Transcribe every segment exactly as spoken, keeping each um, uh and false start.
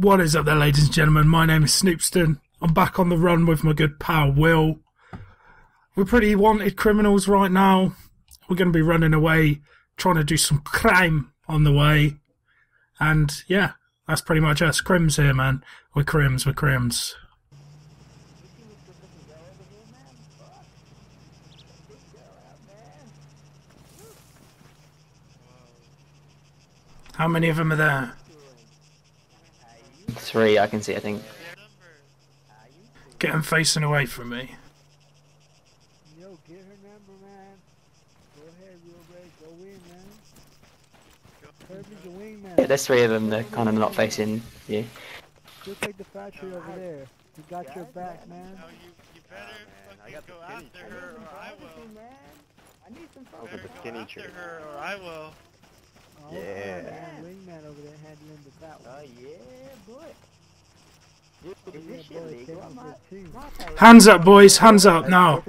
What is up there, ladies and gentlemen? My name is SnooPSton. I'm back on the run with my good pal Will. We're pretty wanted criminals right now. We're going to be running away, trying to do some crime on the way. And yeah, that's pretty much us. Crims here, man. We're crims, we're crims. How many of them are there? Three, I can see, I think. Get him facing away from me. Yo, get her number, man. Go ahead, real red. Go in, man. Kirby's a wingman. Yeah, there's three of them. They're kind of not facing you. Just like the factory over there. You got your back, man. No, you, you better fucking go after her or I will. I need some fun. Better go after her or I will. Oh, yeah. Man, wingman over there had you in the battle. Oh, yeah, boy. Hands up, boys, hands up now. Oh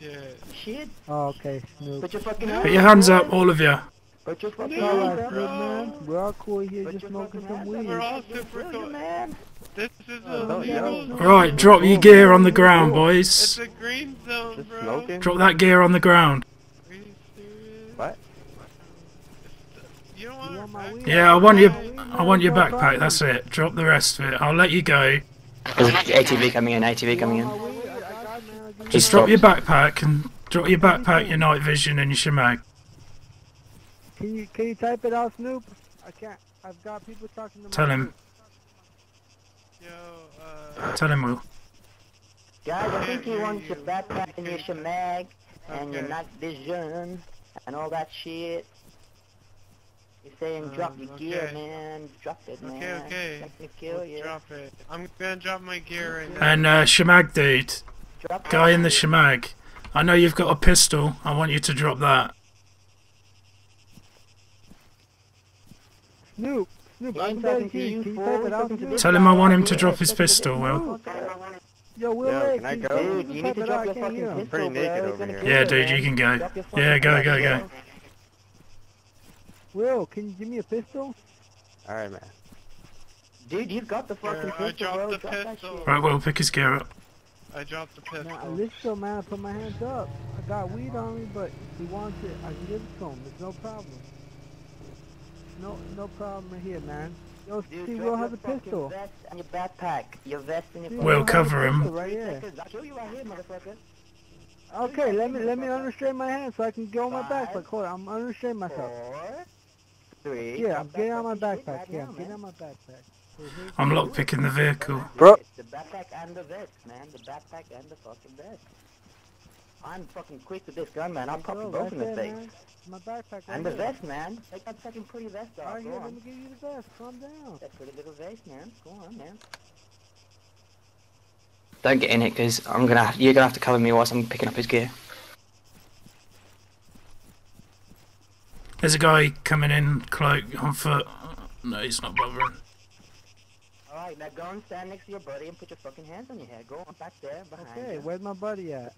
shit. Shit. Oh, okay. Snoop. Put your fucking Put your hands up, all of you. Put your fucking no, hands up, bro. Man. We're all cool here, Put just smoking some weed. We're all super cool. Man. This is oh, a no, no. Right, drop your gear on the ground, boys. It's a green zone, just bro. Smoking. Drop that gear on the ground. Are you serious? What? You don't want you want my weed? Yeah, I want you. I want your backpack, that's it. Drop the rest of it. I'll let you go. There's an A T V coming in, A T V coming in. Just drop your backpack and drop your backpack, your night vision and your shimag. Can you can you type it out, Snoop? I can't. I've got people talking to me. Tell him. Yo, uh Tell him Will. Guys, I think he wants your backpack and your shimag and your night vision and all that shit. He's saying drop um, your okay. gear, man. Drop it, man. Okay, okay. Like to kill you. Drop it. I'm gonna drop my gear right now. And uh, shimag dude. Drop Guy in the shimag. I know you've got a pistol. I want you to drop that. Snoop. Snoop, I'm talking to you. Can you type it out? Tell him I want him to drop his pistol, Will. Yo, Will, Yo, can I go? Dude, you need to drop your fucking pistol, pretty naked over here. Yeah, dude, you can go. Yeah, go, go, go. Will, can you give me a pistol? Alright, man. Dude, you got the fucking yeah, pistol, I dropped bro. The pistol. Right, Will, pick his gear up. I dropped the pistol. Now, I listen, man, I put my hands up. I got weed on me, but he wants it. I can give it to him. There's no problem. No no problem right here, man. Yo, see, Will has a pistol. Vest and your backpack. Your vest and your Will, cover him. Right here. I'll show you right here, motherfucker. Okay, let me let me unrestrain my hands so I can go on my backpack. Hold on, I'm unrestrain myself. Three. Yeah, I'm getting on my backpack. Yeah, I'm getting on my backpack. I'm lockpicking the vehicle. Bro. The backpack and the vest, man. The backpack and the fucking vest. I'm fucking quick with this gun, man. I'm popping both in the face. My backpack. And the vest, man. Take that fucking pretty vest off. Alright, here, let me give you the vest. Calm down. That pretty little vest, man. Go on, man. Don't get in it, cause I'm gonna. You're gonna have to cover me whilst I'm picking up his gear. There's a guy coming in, cloak, on foot. No, he's not bothering. Alright, now go and stand next to your buddy and put your fucking hands on your head. Go on back there, behind Okay, him. Where's my buddy at?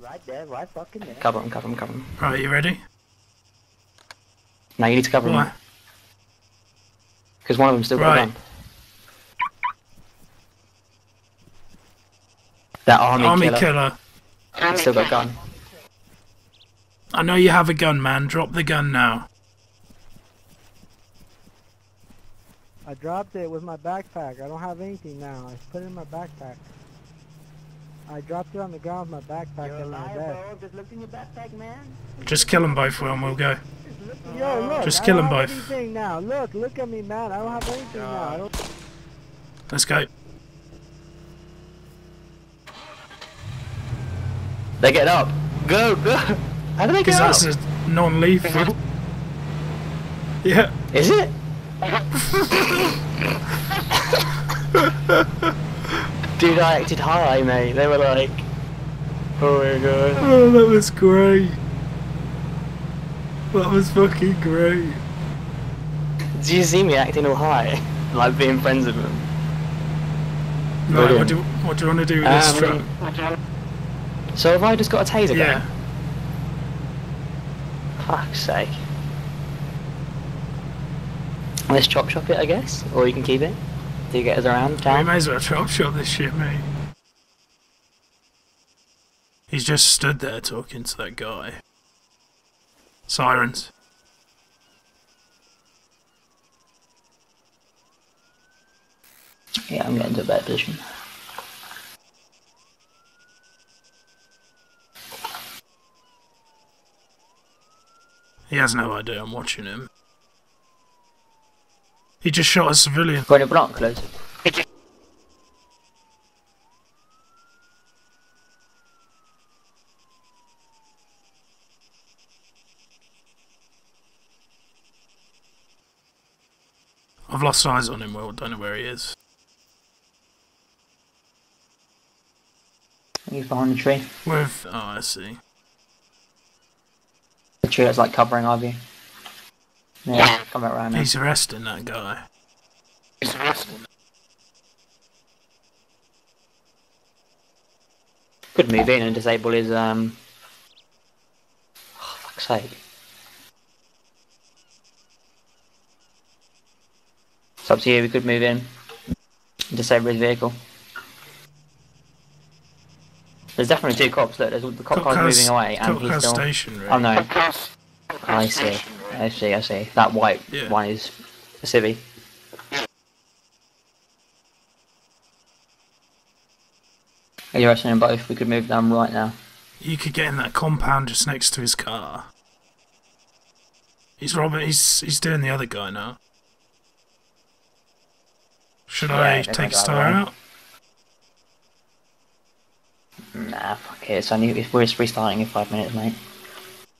Right there, right fucking there. Cover him, cover him, cover him. Alright, you ready? Now you need to cover Why? him. Because one of them's still right. got a gun. That army, army killer. killer. Army still got a gun. I know you have a gun, man. Drop the gun now. I dropped it with my backpack. I don't have anything now. I put it in my backpack. I dropped it on the ground with my backpack. You're alive, bro. Just look in your backpack, man. Just kill them both, Will, and we'll go. Yo, look, Just kill them both. I don't have anything now. Look, look at me, man. I don't have anything now. I don't... Let's go. They get up. Go, go. How do they get out? Because that's a non-lethal. Yeah. Is it? Dude, I acted high, mate. They were like, oh my god. Oh, that was great. That was fucking great. Did you see me acting all high? Like being friends with them? Right, what do, what do you want to do with um, this truck? So have I just got a taser yeah. gun? Fuck's sake. Let's chop shop it, I guess, or you can keep it. Do you get us around town? We may as well chop shop this shit, mate. He's just stood there talking to that guy. Sirens. Yeah, I'm getting to a better position. He has no idea I'm watching him. He just shot a civilian. Got any binoculars? I've lost eyes on him, well, don't know where he is. He's behind the tree. With... oh, I see. The tree that's like covering our view. Yeah, come back around now. He's arresting that guy. He's arresting that. Could move in and disable his, um... oh, fuck's sake. It's up to you, we could move in and disable his vehicle. There's definitely two cops, look, there's the cop, cop car's house, moving away and he's still... Stationary. Oh no. I see, I see, I see. That white yeah. one is a civvy. Are you arresting them both? We could move them right now. You could get in that compound just next to his car. He's robbing, he's, he's doing the other guy now. Should yeah, I take his tire out? Nah, fuck it. It's only, it's, we're just restarting in five minutes, mate.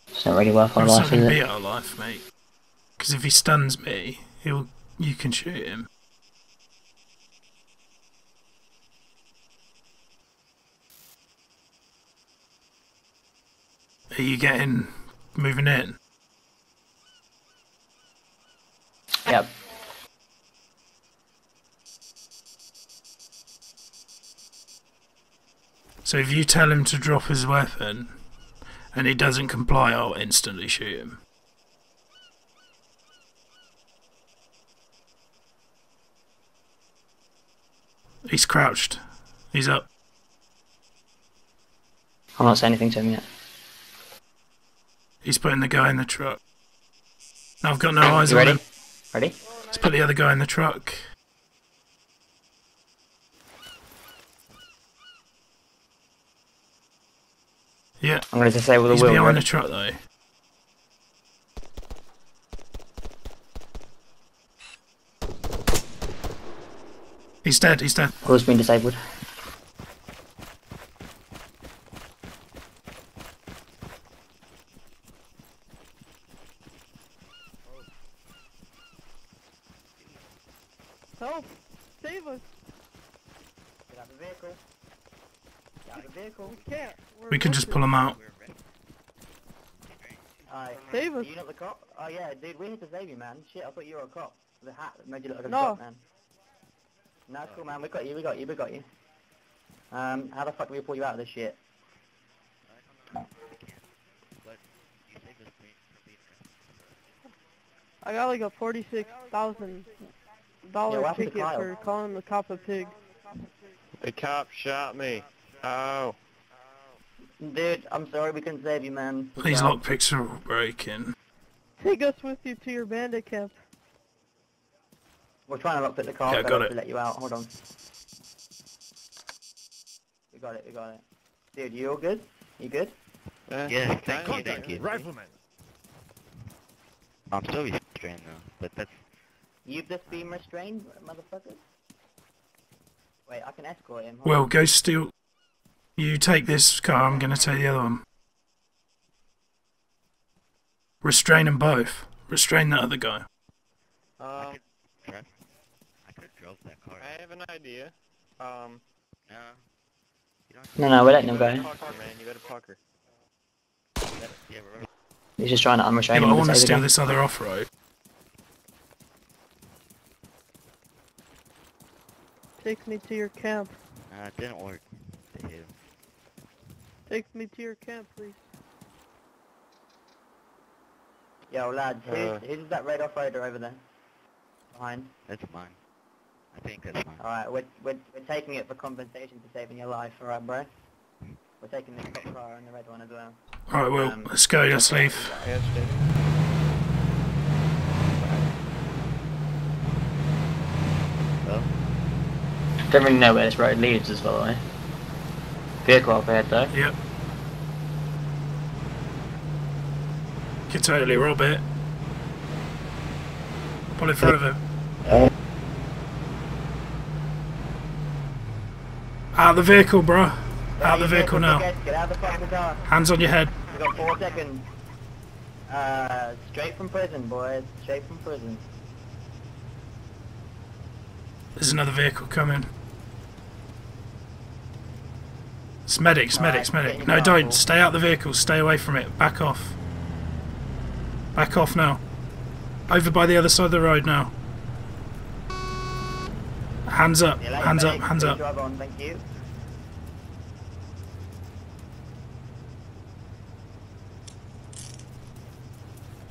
It's not really worth our life, is it? It's not going to be our life, mate. Because if he stuns me, he'll, you can shoot him. Are you getting... moving in? Yep. So if you tell him to drop his weapon, and he doesn't comply, I'll instantly shoot him. He's crouched. He's up. I'm not saying anything to him yet. He's putting the guy in the truck. Now I've got no eyes on him. Ready? Let's put the other guy in the truck. Yeah. I'm going to disable the wheel. He's behind the truck though. He's dead, he's dead. Wheel's been disabled. Help! Save us! Get out of the vehicle. We can't. We're we can just pull them out. Alright, save us. Are you not the cop? Oh yeah, dude, we had to save you, man. Shit, I thought you were a cop. The hat that made you look like a no. cop, man. No, it's cool, man. We got you, we got you, we got you. Um, how the fuck do we pull you out of this shit? I got like a forty-six thousand dollar yeah, ticket for calling the cop a pig. The cop shot me. Oh. Dude, I'm sorry we couldn't save you, man. Please lock picture breaking. Take us with you to your bandit camp. We're trying to lockpick the car, yeah, got it. To let you out. Hold on. We got it, we got it. Dude, you all good? You good? Uh, yeah, thank you, thank you. Rifleman. I'm still restrained though, but that's... You've just been restrained, motherfucker? Wait, I can escort him. Hold well, on. Go steal... You take this car, I'm gonna take the other one. Restrain them both. Restrain that other guy. Um, I could have drove that car. I have an idea. Um, no. No, no, we're letting him go. You gotta park her. He's just trying to unrestrain him. I wanna steal this other off-road. Take me to your camp. Uh, it didn't work. They hit him. Take me to your camp, please. Yo, lads, who's, uh, who's that red off-roader over there? Mine? That's mine. I think that's mine. Alright, we're, we're, we're taking it for compensation for saving your life, alright, bro? We're taking the top car and the red one as well. Alright, well, um, let's go, let's leave. I don't really know where this road leads as well, eh? Vehicle up ahead though. Yep. Could totally rob it. Pull in front of him. Uh, out of the vehicle, bro. Out of the vehicle now. Get out of the fucking car. Hands on your head. We've got four seconds. Uh, straight from prison, boys. Straight from prison. There's another vehicle coming. It's medic, it's medic, it's medic. No, don't. Stay out of the vehicle. Stay away from it. Back off. Back off now. Over by the other side of the road now. Hands up. Hands up. Hands up.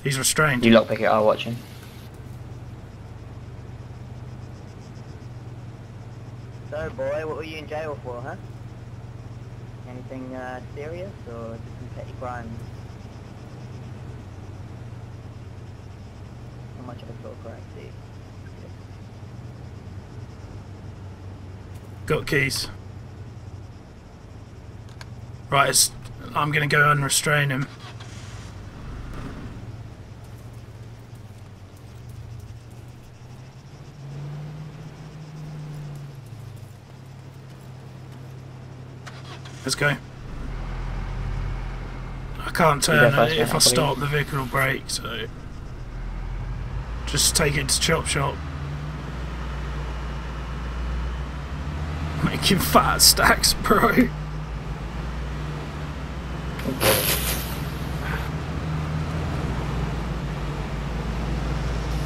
He's restrained. You lot pick it. I'll watch him. So, boy, what were you in jail for, huh? Anything uh, serious or just some petty crimes? How much of a sort of crime do you? Got keys. Right, it's, I'm gonna go and restrain him. Let's go. I can't turn. If I stop, the vehicle will brake, so... Just take it to Chop Shop. Making fat stacks, bro.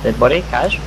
Dead body, cash?